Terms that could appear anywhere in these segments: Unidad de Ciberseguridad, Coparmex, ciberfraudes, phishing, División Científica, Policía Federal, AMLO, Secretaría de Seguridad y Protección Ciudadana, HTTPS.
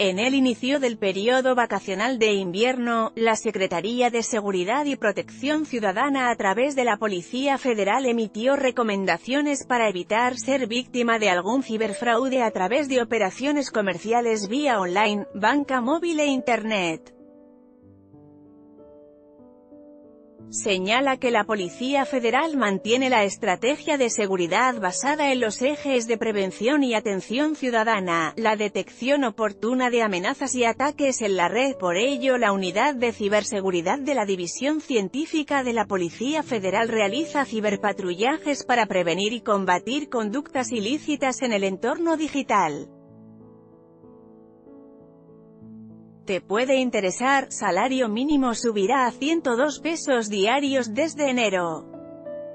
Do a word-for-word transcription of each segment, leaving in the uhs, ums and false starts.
En el inicio del periodo vacacional de invierno, la Secretaría de Seguridad y Protección Ciudadana a través de la Policía Federal emitió recomendaciones para evitar ser víctima de algún ciberfraude a través de operaciones comerciales vía online, banca móvil e Internet. Señala que la Policía Federal mantiene la estrategia de seguridad basada en los ejes de prevención y atención ciudadana, la detección oportuna de amenazas y ataques en la red. Por ello, la Unidad de Ciberseguridad de la División Científica de la Policía Federal realiza ciberpatrullajes para prevenir y combatir conductas ilícitas en el entorno digital. Te puede interesar, salario mínimo subirá a ciento dos pesos diarios desde enero.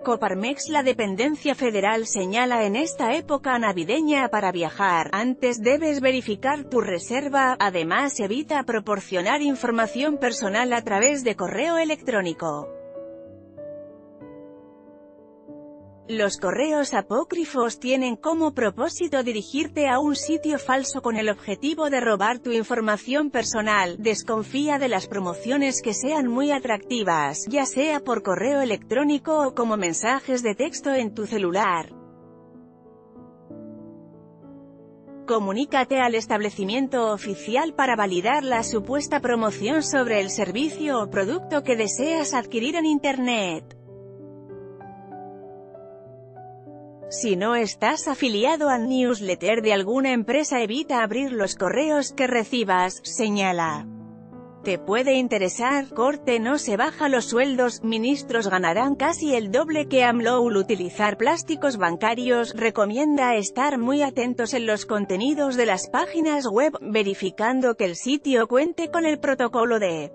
Coparmex. La dependencia federal señala en esta época navideña para viajar, antes debes verificar tu reserva, además evita proporcionar información personal a través de correo electrónico. Los correos apócrifos tienen como propósito dirigirte a un sitio falso con el objetivo de robar tu información personal. Desconfía de las promociones que sean muy atractivas, ya sea por correo electrónico o como mensajes de texto en tu celular. Comunícate al establecimiento oficial para validar la supuesta promoción sobre el servicio o producto que deseas adquirir en Internet. Si no estás afiliado al newsletter de alguna empresa, evita abrir los correos que recibas, señala. Te puede interesar, corte no se baja los sueldos, ministros ganarán casi el doble que AMLO. Utilizar plásticos bancarios, recomienda estar muy atentos en los contenidos de las páginas web, verificando que el sitio cuente con el protocolo de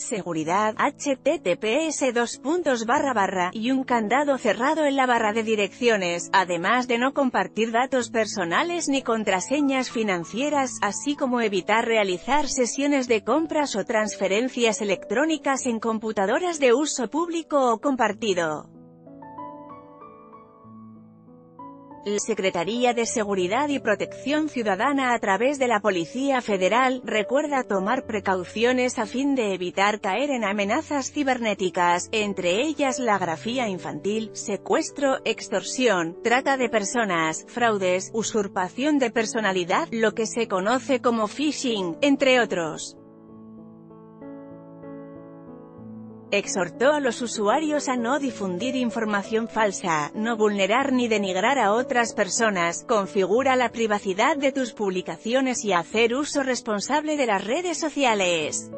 seguridad H T T P S dos puntos barra barra y un candado cerrado en la barra de direcciones, además de no compartir datos personales ni contraseñas financieras, así como evitar realizar sesiones de compras o transferencias electrónicas en computadoras de uso público o compartido. La Secretaría de Seguridad y Protección Ciudadana a través de la Policía Federal recuerda tomar precauciones a fin de evitar caer en amenazas cibernéticas, entre ellas la grafía infantil, secuestro, extorsión, trata de personas, fraudes, usurpación de personalidad, lo que se conoce como phishing, entre otros. Exhortó a los usuarios a no difundir información falsa, no vulnerar ni denigrar a otras personas, configura la privacidad de tus publicaciones y hacer uso responsable de las redes sociales.